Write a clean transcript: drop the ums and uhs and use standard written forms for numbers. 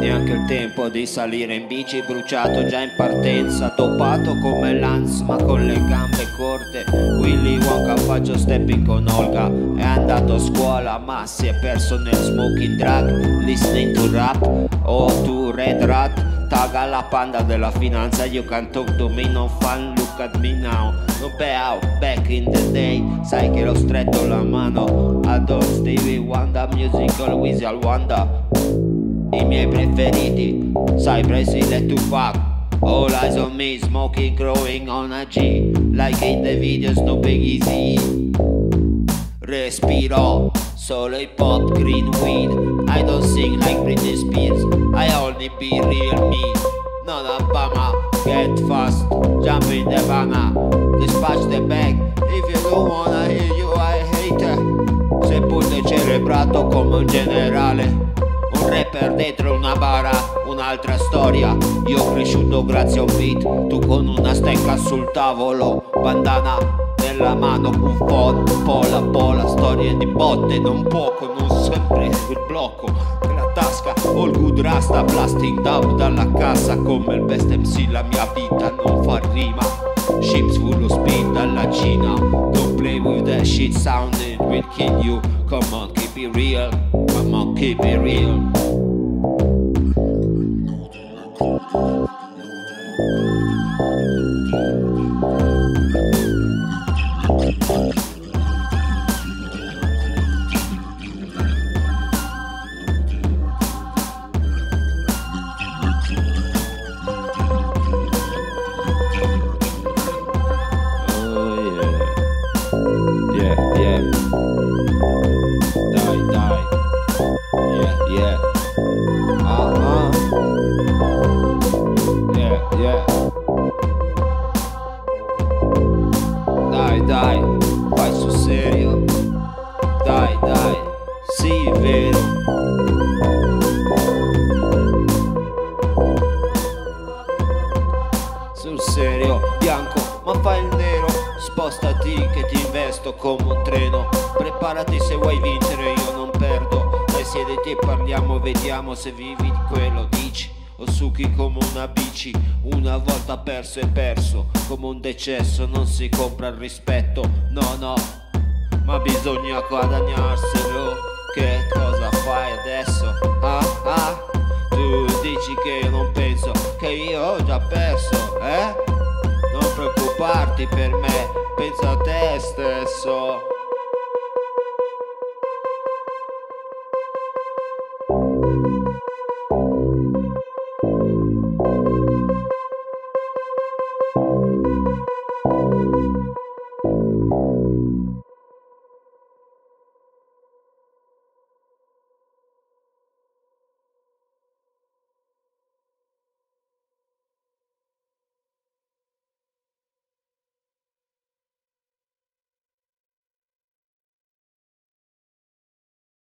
Neanche il tempo di salire in bici, bruciato già in partenza, dopato come Lance ma con le gambe corte, Willy Wonka faccio stepping con Olga. È andato a scuola ma si è perso nel smoking drag, listening to rap or to Red Rat. Taga la panda della finanza, you can talk to me, no fun, look at me now. No payout, back in the day, sai che l'ho stretto la mano. Adoro Stevie Wonder, musical visual wonder. I miei preferiti, Cypress Hill e Tupac. All eyes on me, smoking, growing on a G. Like in the video, Snoop Easy. Respiro, solo hip hop, green weed. I don't sing like Britney Spears, I only be real me. Non Obama, get fast, jump in the banana, dispatch the bag. If you don't wanna hear you, I hate it. Seppure celebrato come un generale, un rapper dentro una bara, un'altra storia. Io ho cresciuto grazie a un beat, tu con una stecca sul tavolo, bandana nella mano, un po' la storia di botte, non poco, non sempre il blocco nella tasca, all good rasta, blasting dub dalla cassa come il best MC, la mia vita non fa rima, ships full of speed dalla Cina, don't play with that shit, sound it will kill you, come on keep it real, come on keep it real. Dai, vai sul serio, dai, sì è vero. Sul serio, bianco, ma fai il nero. Spostati che ti investo come un treno. Preparati se vuoi vincere, io non perdo. Dai, siediti e parliamo, vediamo se vivi quello dici. O succhi come una bici, una volta perso e perso, come un decesso non si compra il rispetto, no, ma bisogna guadagnarselo, che cosa fai adesso? Tu dici che io non penso, che io ho già perso, eh? Non preoccuparti per me, pensa a te stesso.